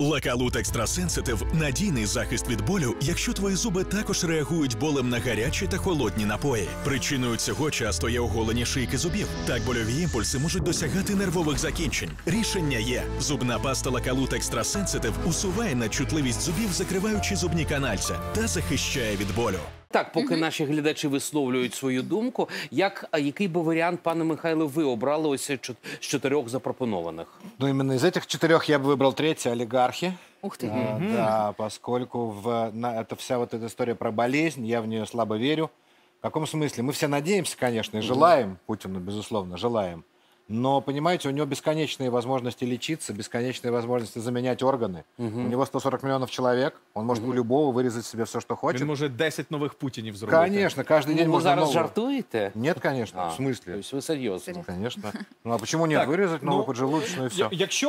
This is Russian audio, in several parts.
Лакалут Екстрасенситив – надійний захист від болю, якщо твої зуби також реагують болем на гарячі та холодні напої. Причиною цього часто є оголені шийки зубів. Так больові імпульси можуть досягати нервових закінчень. Рішення є. Зубна паста Лакалут Екстрасенситив усуває надчутливість зубів, закриваючи зубні канальця, та захищає від болю. Так, поки наші глядачі висловлюють свою думку, який би варіант, пане Михайле, ви обрали ось з 4 запропонованих? Ну, іменно із цих 4 я б вибрав третє – олігархи. Ух ты. Да, поскольку это вся вот эта история про болезнь, я в нее слабо верю. В каком смысле? Мы все надеемся, конечно, и желаем, Путину, безусловно, желаем. Но, понимаете, у него бесконечные возможности лечиться, бесконечные возможности заменять органы. У него 140 миллионов человек, он может у любого вырезать себе все, что хочет. Он может 10 новых Путинев взрубить. Конечно, каждый день можно нового. Вы зараз жартуете? Нет, конечно, в смысле. То есть вы серьезно? Конечно. Ну а почему нет? Вырезать новую поджелудочную и все.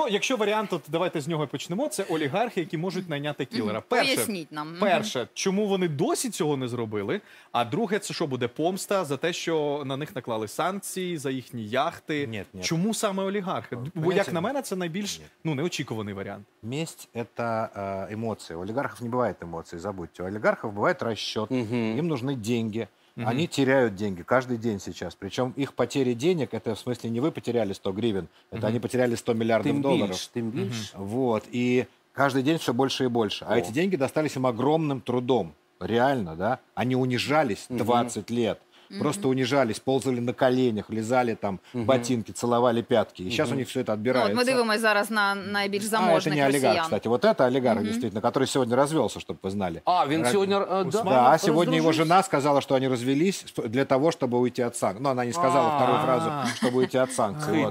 Якщо варіант, от давайте з нього почнемо, це олігархи, які можуть найняти кілера. Поясніть нам. Перше, чому вони досі цього не зробили, а друге, це що буде помста за те, що на них наклали санкції, за їхні яхти. Ні. Чему самые олигархи? Как на меня, это наибольший, ну, неочекованный вариант. Месть – это эмоции. У олигархов не бывает эмоций, забудьте. У олигархов бывает расчет, им нужны деньги. Они теряют деньги каждый день сейчас. Причем их потери денег, это в смысле не вы потеряли 100 гривен, это они потеряли 100 миллиардов долларов. Тем больше. Вот, и каждый день все больше и больше. А эти деньги достались им огромным трудом. Реально, да? Они унижались 20 лет. Просто унижались, ползали на коленях, лизали там ботинки, целовали пятки. И сейчас у них все это отбирается. Ну, вот мы дивимося зараз на наиболее заможных россиян. А это не олигарх, кстати. Вот это олигарх, действительно, который сегодня развелся, чтобы вы знали. А, он сегодня... Да, сегодня его жена сказала, что они развелись для того, чтобы уйти от санкций. Но она не сказала вторую фразу, чтобы уйти от санкций.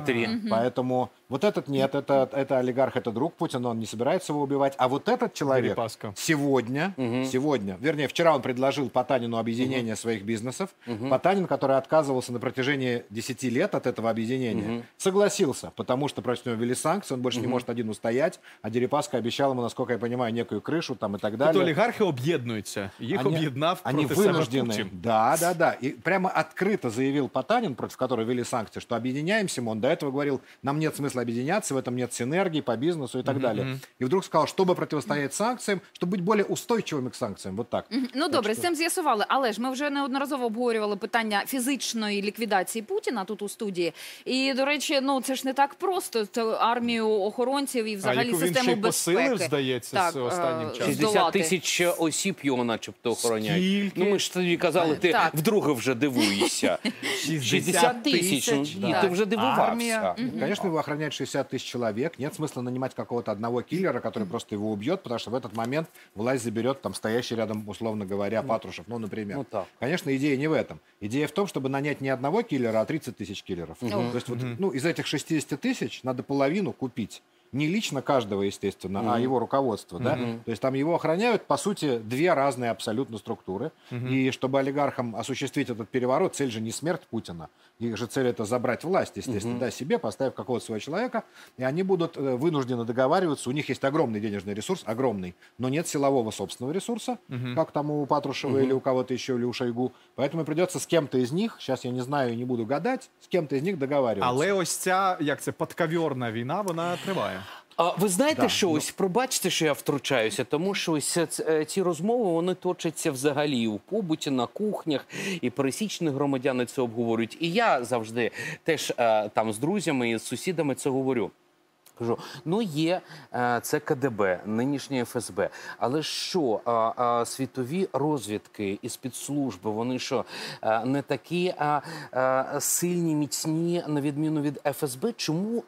Поэтому... Вот этот нет, это олигарх, это друг Путина, он не собирается его убивать. А вот этот человек вчера он предложил Потанину объединение своих бизнесов. Потанин, который отказывался на протяжении 10 лет от этого объединения, согласился, потому что против него ввели санкции, он больше не может один устоять, а Дерипаска обещал ему, насколько я понимаю, некую крышу там и так далее. Вот олигархи объединяются, их объединав против вынуждены. Да, да, да. И прямо открыто заявил Потанин, против которого ввели санкции, что объединяемся мы. Он до этого говорил, нам нет смысла объединяться, в этом нет синергии по бизнесу и так далее. И вдруг сказал, чтобы противостоять санкциям, чтобы быть более устойчивыми к санкциям. Вот так. Ну, добре, з цим з'ясували. Але ж ми вже неодноразово обговорювали питання фізичної ліквідації Путіна тут у студії. І, до речі, ну, це ж не так просто. Армію охоронців і взагалі систему безпеки. А яку він ще й посилив, здається, з останнім часом. 60 000 осіб його начебто охороняють. Скільки? Ну, ми ж тоді казали, ти вдруге вже дивуєшся. 60 000. І ти вже дивувався. Звісно, його охороняють. 60 000 человек, нет смысла нанимать какого-то одного киллера, который просто его убьет, потому что в этот момент власть заберет там стоящий рядом, условно говоря, Патрушев, ну, например. Ну, конечно, идея не в этом. Идея в том, чтобы нанять не одного киллера, а 30 000 киллеров. То есть, вот, ну, из этих 60 000 надо половину купить. Не лично каждого, естественно, а его руководство. Да? То есть там его охраняют, по сути, две разные абсолютно структуры. И чтобы олигархам осуществить этот переворот, цель же не смерть Путина. Их же цель это забрать власть, естественно, да, себе, поставив какого-то своего человека. И они будут вынуждены договариваться. У них есть огромный денежный ресурс, огромный, но нет силового собственного ресурса, как там у Патрушева или у кого-то еще, или у Шойгу. Поэтому придется с кем-то из них, сейчас я не знаю и не буду гадать, с кем-то из них договариваться. Але ось ця, як це, подковерна війна, вона триває. Ви знаєте, що ось, пробачте, що я втручаюся, тому що ось ці розмови, вони точаться взагалі у побуті, на кухнях, і пересічні громадяни це обговорюють. І я завжди теж там з друзями і з сусідами це говорю. Кажу, ну є, це КДБ, нинішнє ФСБ, але що, світові розвідки і спецслужби, вони що, не такі сильні, міцні, на відміну від ФСБ? Чому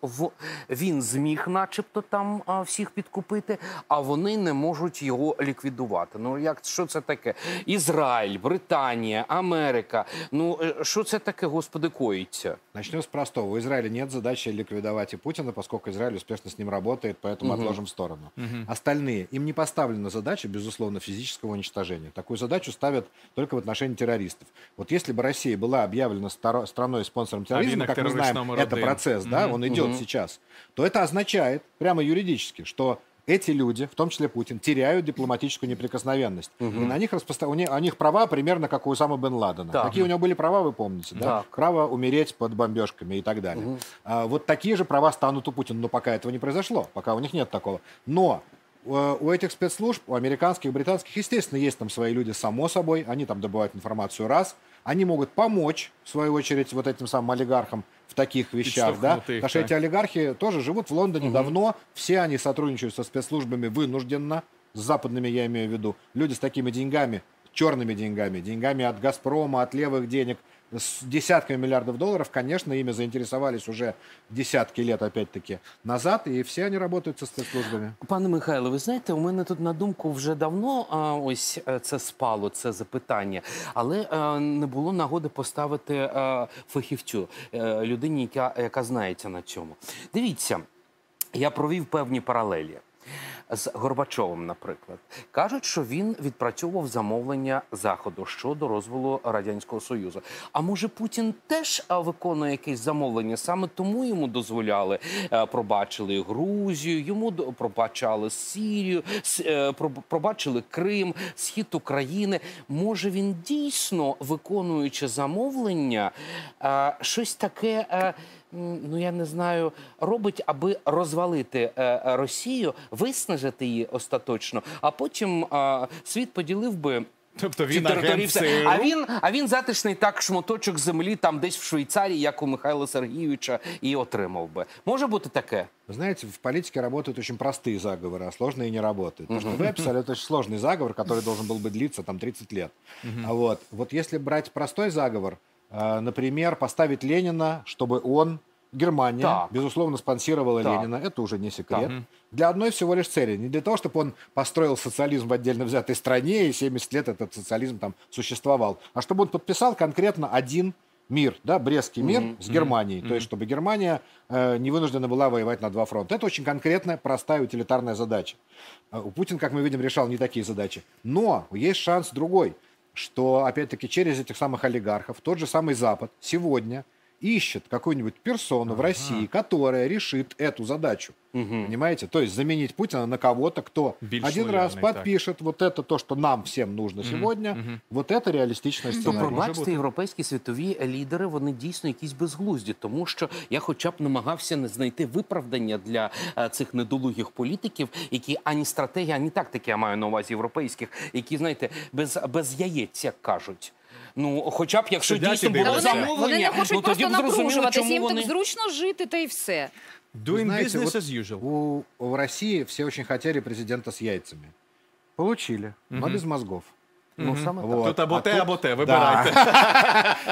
він зміг начебто там всіх підкупити, а вони не можуть його ліквідувати? Ну, як, що це таке? Ізраїль, Британія, Америка, ну, що це таке, господи, коїться? Почнемо з простого. У Ізраїлі немає задачі ліквідувати Путіна, оскільки Ізраїль успешно с ним работает, поэтому отложим в сторону. Остальные, им не поставлена задача, безусловно, физического уничтожения. Такую задачу ставят только в отношении террористов. Вот если бы Россия была объявлена страной и спонсором терроризма, как мы знаем, это процесс, да, он идет сейчас, то это означает, прямо юридически, что эти люди, в том числе Путин, теряют дипломатическую неприкосновенность. У них права примерно как у Усамы бен Ладена. Да. Какие у него были права, вы помните, да? Право умереть под бомбежками и так далее. Вот такие же права станут у Путина, но пока этого не произошло, пока у них нет такого. Но У этих спецслужб, у американских, британских, естественно, есть там свои люди, само собой. Они там добывают информацию раз. Они могут помочь, в свою очередь, вот этим самым олигархам в таких вещах. Да? Потому что эти олигархи тоже живут в Лондоне давно. Все они сотрудничают со спецслужбами вынужденно. С западными, я имею в виду. Люди с такими деньгами, черными деньгами, деньгами от «Газпрома», от левых денег, с десятками миллиардов долларов, конечно, ими заинтересовались уже десятки лет, опять-таки, назад, и все они работают со спецслужбами. Пане Михайло, ви знаєте, у мене тут на думку вже давно ось це спало, це запитання, але не було нагоди поставити фахівцю, людині, яка знається на цьому. Дивіться, я провів певні паралелі. З Горбачовим, наприклад. Кажуть, що він відпрацьовував замовлення Заходу щодо розвалу Радянського Союзу. А може Путін теж виконує якесь замовлення? Саме тому йому дозволяли, пробачили Грузію, йому пробачали Сирію, пробачили Крим, схід України. Може він дійсно, виконуючи замовлення, щось таке... ну, я не знаю, робить, аби розвалити Росію, виснажити її остаточно, а потім світ поділив би... Тобто він агент ЦРУ? А він затишний так шматочок землі там десь в Швейцарії, як у Михайла Сергійовича, і отримав би. Може бути таке? Знаете, в политике работают очень простые заговоры, а сложные не работают. Потому что веб-сайт – это очень сложный заговор, который должен был бы длиться там 30 лет. Вот если брать простой заговор, например, поставить Ленина, чтобы он... Германия, так, безусловно, спонсировала, так, Ленина. Это уже не секрет. Так. Для одной всего лишь цели. Не для того, чтобы он построил социализм в отдельно взятой стране, и 70 лет этот социализм там существовал. А чтобы он подписал конкретно один мир, да, Брестский мир с Германией. То есть, чтобы Германия не вынуждена была воевать на два фронта. Это очень конкретная, простая, утилитарная задача. Путин, как мы видим, решал не такие задачи. Но есть шанс другой, что, опять-таки, через этих самых олигархов тот же самый Запад сегодня ищет какую-нибудь персону в России, которая решит эту задачу. Понимаете? То есть заменить Путина на кого-то, кто один раз подпишет, вот это то, что нам всем нужно сегодня, вот это реалистичный сценарий. То, пробачте, європейські світові лідери, вони дійсно якісь безглузді, тому що я хоча б намагався не знайти виправдання для цих недолугих політиків, які ані стратегії, ані тактики, я маю на увазі європейських, які, знаєте, без яєць, як кажуть. Ну, хоча б, якщо дійсно було замовлення, ну тоді б зрозуміло, чому вони... Їм так зручно жити, та й все. Doing business as usual. В Росії всі дуже хотіли президента з яйцями. Получили, але без мозгов. Тут або те, вибирайте.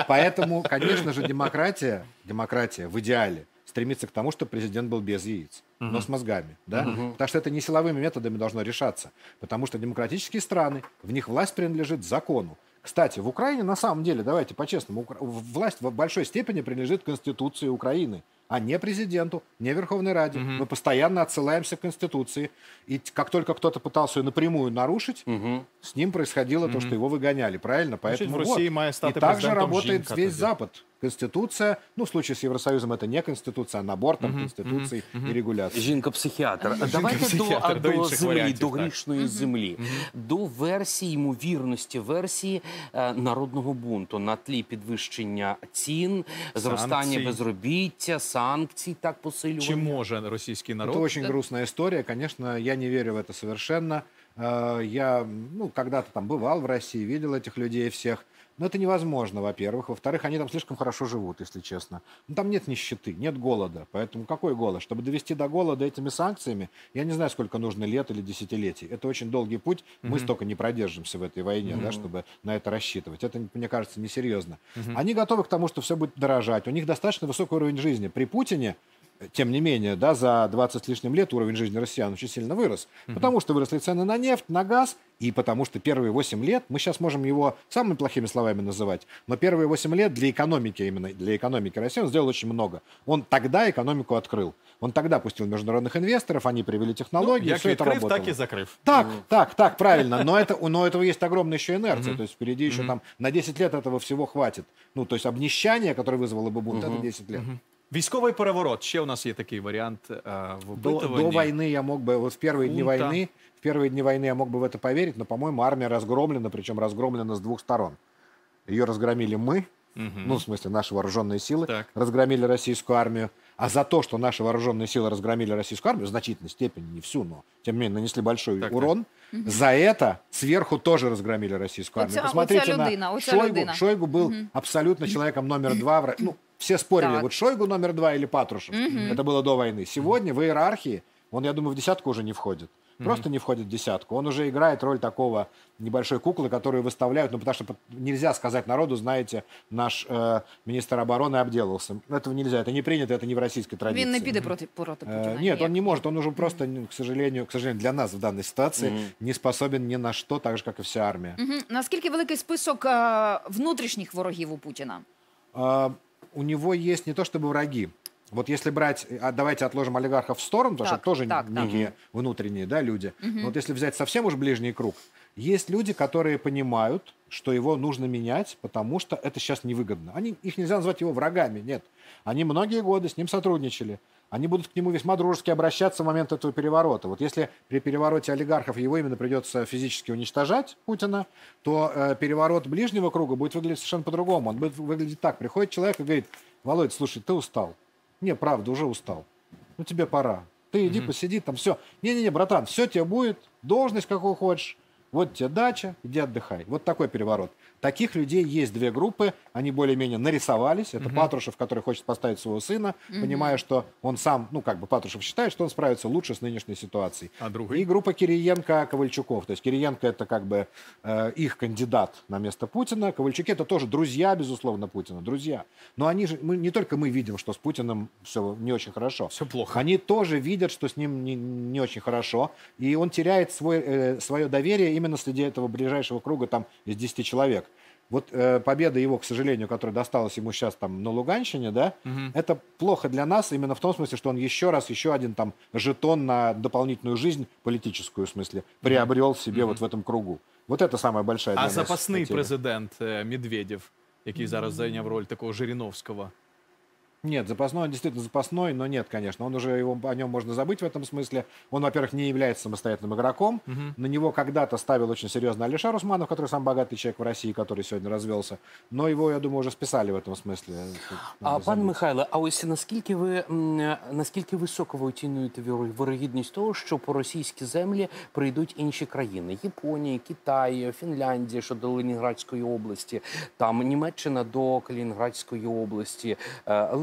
Поэтому, конечно же, демократия в идеале стремится к тому, чтобы президент был без яиц, но с мозгами. Да? Потому что это не силовыми методами должно решаться. Потому что демократические страны, в них власть принадлежит закону. Кстати, в Украине, на самом деле, давайте по-честному, власть в большой степени принадлежит Конституции Украины, а не президенту, не Верховной Раде. Мы постоянно отсылаемся к Конституции. И как только кто-то пытался ее напрямую нарушить, с ним происходило то, что его выгоняли. Правильно? Поэтому вот. И так же работает весь Запад. Конституция, ну, в случае с Евросоюзом это не конституция, а набор там конституций и регуляций. Жінка-психіатр. Давайте до землі, до грішної землі, до версії, ймовірності версії народного бунту на тлі підвищення цін, зростання безробіття, санкций, так посилювання. Чи може російський народ? Это очень грустная история, конечно, я не верю в это совершенно. Я, ну, когда-то там бывал в России, видел этих людей всех. Но это невозможно, во-первых. Во-вторых, они там слишком хорошо живут, если честно. Но там нет нищеты, нет голода. Поэтому какой голод? Чтобы довести до голода этими санкциями, я не знаю, сколько нужно лет или десятилетий. Это очень долгий путь. Мы столько не продержимся в этой войне, да, чтобы на это рассчитывать. Это, мне кажется, несерьезно. Они готовы к тому, что все будет дорожать. У них достаточно высокий уровень жизни. При Путине... Тем не менее, да, за 20 с лишним лет уровень жизни россиян очень сильно вырос. Потому что выросли цены на нефть, на газ, и потому что первые 8 лет, мы сейчас можем его самыми плохими словами называть, но первые 8 лет для экономики, именно для экономики России, он сделал очень много. Он тогда экономику открыл. Он тогда пустил международных инвесторов, они привели технологии, все это работало. Так и закрыв. Так, правильно. Но у этого есть огромная еще инерция. То есть впереди еще там на 10 лет этого всего хватит. Ну, то есть обнищание, которое вызвало бы бунт, это 10 лет. Військовий переворот. Ще у нас є такий варіант в опитуванні. До війни я мог би, от в перші дні війни я мог би в це повірити, але, по-моєму, армія розгромлена, причому розгромлена з двох сторон. Її розгромили ми, ну, в смысле, наші вооруженные силы, розгромили російську армію. А за то, что наши вооруженные силы разгромили российскую армию, в значительной степени, не всю, но тем не менее нанесли большой урон, за это сверху тоже разгромили российскую армию. Посмотрите на Шойгу. Шойгу был абсолютно человеком номер два. Ну, все спорили, вот Шойгу номер два или Патрушев. Это было до войны. Сегодня в иерархии он, я думаю, в десятку уже не входит. Просто не входит в десятку. Он уже играет роль такого небольшой куклы, которую выставляют, ну, потому что нельзя сказать народу, знаете, наш министр обороны обделался. Этого нельзя, это не принято, это не в российской традиции. Винный пиды против Путина. Нет, он не может, он уже просто, к сожалению, для нас в данной ситуации не способен ни на что, так же, как и вся армия. Наскільки великий список внутренних врагов у Путина? У него есть не то чтобы враги. Вот если брать, давайте отложим олигархов в сторону, потому что тоже некие внутренние люди. Вот если взять совсем уж ближний круг, есть люди, которые понимают, что его нужно менять, потому что это сейчас невыгодно. Их нельзя назвать его врагами, нет. Они многие годы с ним сотрудничали. Они будут к нему весьма дружески обращаться в момент этого переворота. Вот если при перевороте олигархов его именно придется физически уничтожать, Путина, то переворот ближнего круга будет выглядеть совершенно по-другому. Он будет выглядеть так. Приходит человек и говорит: Володь, слушай, ты устал. Не, правда, уже устал. Ну, тебе пора. Ты иди посиди там, все. Не-не-не, братан, все тебе будет, должность какую хочешь. Вот тебе дача, иди отдыхай. Вот такой переворот. Таких людей есть две группы, они более-менее нарисовались. Это Патрушев, который хочет поставить своего сына, понимая, что он сам, ну, как бы Патрушев считает, что он справится лучше с нынешней ситуацией. И группа Кириенко, Ковальчуков. То есть Кириенко — это как бы их кандидат на место Путина. Ковальчуки — это тоже друзья, безусловно, Путина, друзья. Но они же, не только мы видим, что с Путиным все не очень хорошо. Все плохо. Они тоже видят, что с ним не очень хорошо. И он теряет свое доверие именно среди этого ближайшего круга там из 10 человек. Вот победа его, к сожалению, которая досталась ему сейчас там на Луганщине, да, это плохо для нас именно в том смысле, что он еще один там жетон на дополнительную жизнь политическую, в смысле, приобрел себе вот в этом кругу. Вот это самая большая для нас потеря. А запасный президент Медведев, який зараз занял роль такого Жириновского? Нет, запасной, он действительно запасной, но нет, конечно. Он уже, о нем можно забыть в этом смысле. Он, во-первых, не является самостоятельным игроком. На него когда-то ставил очень серьезно Алеша Усманов, который самый богатый человек в России, который сегодня развелся. Но его, я думаю, уже списали в этом смысле. А, пан Михайло, а ось наскільки високо ви оцінюєте вирогідність того, що по російські землі прийдуть інші країни? Японія, Китай, Фінляндія, що до Ленінградської області, там Німеччина до Калінінградської області,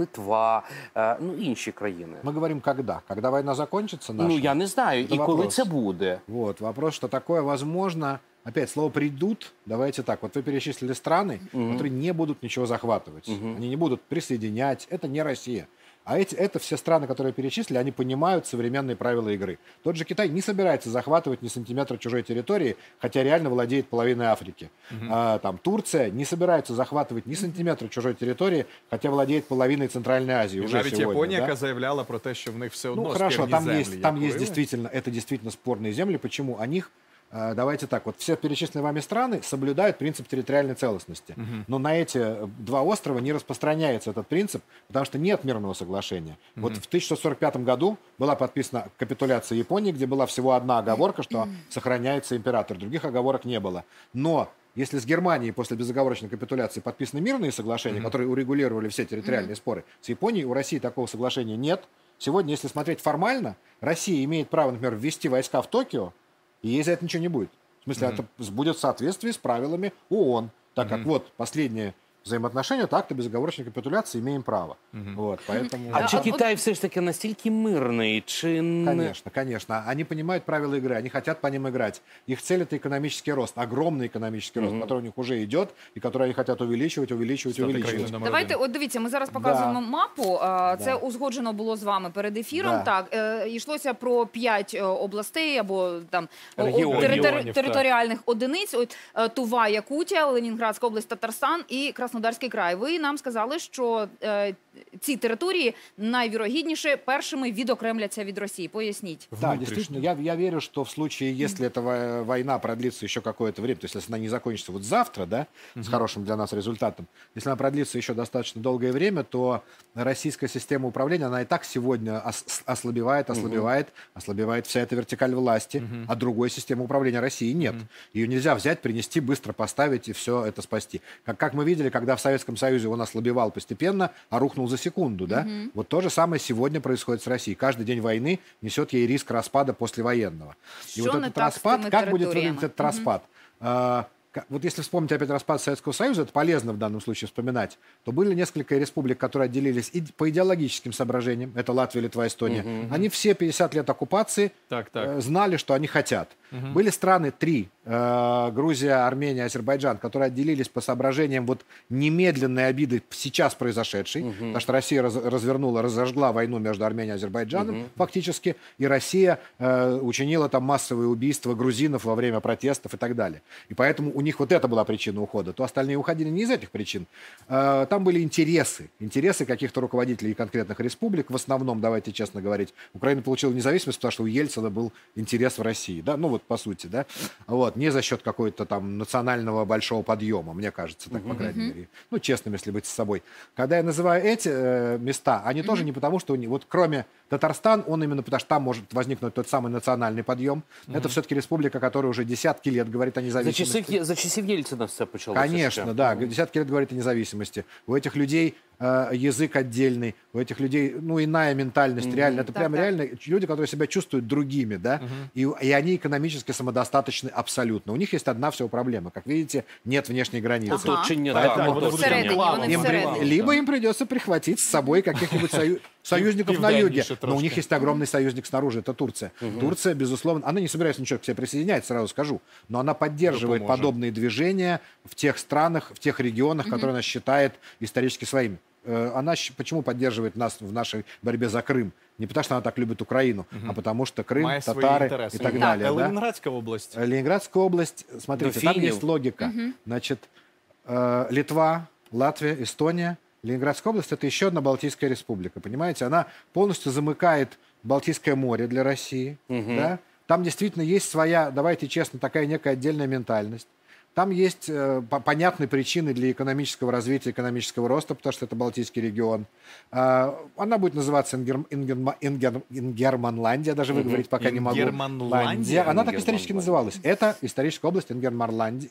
Литва, ну, інші країни. Мы говорим, когда война закончится наша. Ну, я не знаю, и когда это будет. Вот, вопрос, что такое возможно. Опять, слово «придут», давайте так, вот вы перечислили страны, которые не будут ничего захватывать, они не будут присоединять, это не Россия. А это все страны, которые перечислили, они понимают современные правила игры. Тот же Китай не собирается захватывать ни сантиметра чужой территории, хотя реально владеет половиной Африки. Там Турция не собирается захватывать ни сантиметра чужой территории, хотя владеет половиной Центральной Азии. Уже ведь сегодня, Япония заявляла про то, что в них все одно. Ну хорошо, там действительно спорные земли, почему о них... Давайте так, вот все перечисленные вами страны соблюдают принцип территориальной целостности. Но на эти два острова не распространяется этот принцип, потому что нет мирного соглашения. Вот в 1945 году была подписана капитуляция Японии, где была всего одна оговорка, что сохраняется император. Других оговорок не было. Но если с Германией после безоговорочной капитуляции подписаны мирные соглашения, которые урегулировали все территориальные споры, с Японией у России такого соглашения нет. Сегодня, если смотреть формально, Россия имеет право, например, ввести войска в Токио, и ей за это ничего не будет. В смысле, это будет в соответствии с правилами ООН. Так как вот последние взаимоотношения, так-то безоговорочной капитуляции имеем право. Вот, поэтому... А чи Китай все же таки настолько мирный? Чи... Конечно, конечно. Они понимают правила игры, они хотят по ним играть. Их цель — это экономический рост, огромный экономический рост, который у них уже идет, и который они хотят увеличивать. Давайте, от дивіться, ми зараз показуємо мапу. Це узгоджено було з вами перед ефіром. Так, йшлося про 5 областей, або там територіальних одиниць. Тува, Якутія, Ленінградська область, Татарстан і Краснодарський край. Ви нам сказали, що ці території найвірогідніше першими відокремляться від Росії. Поясніть. Да, действительно, я верю, что в случае, если эта война продлится еще какое-то время, то есть если она не закончится вот завтра, да, с хорошим для нас результатом, если она продлится еще достаточно долгое время, то российская система управления, она и так сегодня ослабевает вся эта вертикаль власти, а другой системы управления России нет. Ее нельзя взять, принести, быстро поставить и все это спасти. Как мы видели, когда в Советском Союзе он ослабевал постепенно, а рухнул рухнул за секунду, да? Вот то же самое сегодня происходит с Россией. Каждый день войны несет ей риск распада послевоенного. И вот этот распад, как будет выглядеть этот распад? Вот если вспомнить опять распад Советского Союза, это полезно в данном случае вспоминать, то были несколько республик, которые отделились и по идеологическим соображениям, это Латвия, Литва, Эстония. Они все 50 лет оккупации знали, что они хотят. Были страны три, Грузия, Армения, Азербайджан, которые отделились по соображениям вот немедленной обиды сейчас произошедшей, потому что Россия разожгла войну между Арменией и Азербайджаном фактически, и Россия учинила там массовые убийства грузинов во время протестов и так далее. И поэтому у них вот это была причина ухода, то остальные уходили не из этих причин. Там были интересы каких-то руководителей конкретных республик, в основном, давайте честно говорить, Украина получила независимость, потому что у Ельцина был интерес в России, да, ну вот по сути, да, вот, не за счет какого-то там национального большого подъема, мне кажется, так, по крайней мере, ну, честным, если быть с собой. Когда я называю эти места, они тоже не потому, что, вот кроме Татарстан, он именно потому, что там может возникнуть тот самый национальный подъем, это все-таки республика, которая уже десятки лет говорит о независимости. За часы Ельцина все началось. Конечно, да, десятки лет говорит о независимости. У этих людей язык отдельный, у этих людей, ну, иная ментальность, реально. Это прям реально люди, которые себя чувствуют другими, да, и они экономически самодостаточны абсолютно. У них есть одна всего проблема. Как видите, нет внешней границы. Либо им придется прихватить с собой каких-нибудь союзников на юге. Но у них есть огромный союзник снаружи, это Турция. Турция, безусловно, она не собирается ничего к себе присоединять, сразу скажу, но она поддерживает подобные движения в тех странах, в тех регионах, которые она считает исторически своими. Она почему поддерживает нас в нашей борьбе за Крым? Не потому, что она так любит Украину, а потому, что Крым, татары и так далее. Да? Ленинградская область. Ленинградская область, смотрите, там есть логика. Значит, Литва, Латвия, Эстония. Ленинградская область – это еще одна Балтийская республика, понимаете? Она полностью замыкает Балтийское море для России. Да? Там действительно есть своя, давайте честно, такая некая отдельная ментальность. Там есть понятные причины для экономического развития, экономического роста, потому что это Балтийский регион. Она будет называться Ингерманландия, даже выговорить пока не могу. Ингерманландия. Она так исторически называлась. Это историческая область Ингерманландия.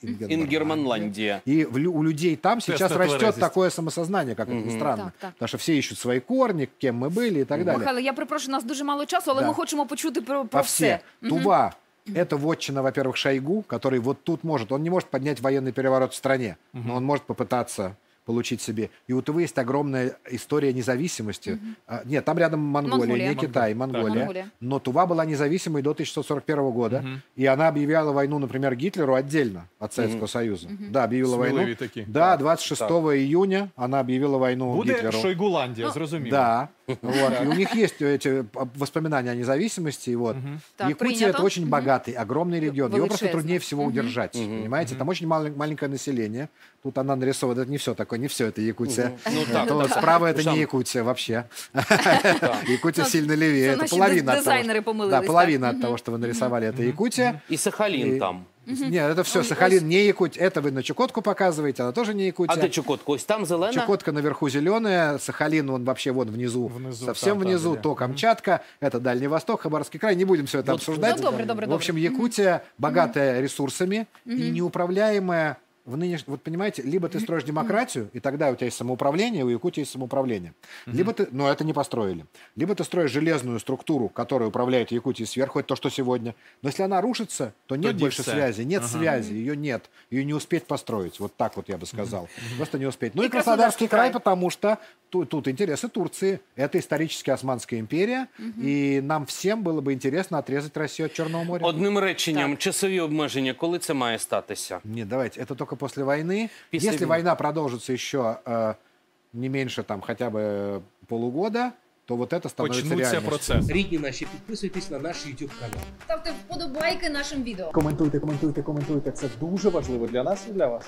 И у людей там сейчас растет такое самосознание, как это ни странно. Потому что все ищут свои корни, кем мы были и так далее. Михайло, я прошу, у нас дуже мало часу, але ми хочемо почути про все. Тува. Это вотчина, во-первых, Шойгу, который вот тут может. Он не может поднять военный переворот в стране, но он может попытаться получить себе. И у Тувы есть огромная история независимости. Нет, там рядом Монголия, не Китай, Монголия. Но Тува была независимой до 1941 года. И она объявляла войну, например, Гитлеру отдельно от Советского Союза. Да, объявила войну. Да, 26 июня она объявила войну Гитлеру. Будет Шойгуландия, зрозуміло. Да. И у них есть эти воспоминания о независимости. Якутия — это очень богатый, огромный регион. Его просто труднее всего удержать, понимаете? Там очень маленькое население. Тут она нарисована, это не все такое, не все это Якутия. Справа это не Якутия вообще. Якутия сильно левее. Это половина от того, что вы нарисовали, это Якутия. И Сахалин там. Нет, это все, Сахалин не Якутия. Это вы на Чукотку показываете, она тоже не Якутия. А ты Чукотку, там зеленая? Чукотка наверху зеленая, Сахалин, он вообще вон внизу, совсем внизу, то Камчатка, это Дальний Восток, Хабаровский край, не будем все это обсуждать. В общем, Якутия богатая ресурсами и неуправляемая. Вот понимаете, либо ты строишь демократию, и тогда у тебя есть самоуправление, у Якутии есть самоуправление. Либо ты, но это не построили. Либо ты строишь железную структуру, которая управляет Якутией сверху, это то, что сегодня. Но если она рушится, то нет больше связи, нет связи, ее нет. Ее не успеть построить, вот так вот я бы сказал. Просто не успеть. Ну и Краснодарский край, потому что тут интересы Турции. Это исторически Османская империя, и нам всем было бы интересно отрезать Россию от Черного моря. Одним реченням, часовые обмежения, коли это має статися? Нет, давайте, это только после войны. Если война продолжится еще не меньше там хотя бы полугода, то вот это становится реальностью. Рідні наші, підписуйтесь на наш YouTube канал. Ставте вподобайки нашим відео. Коментуйте, коментуйте, коментуйте. Це дуже важливо для нас і для вас.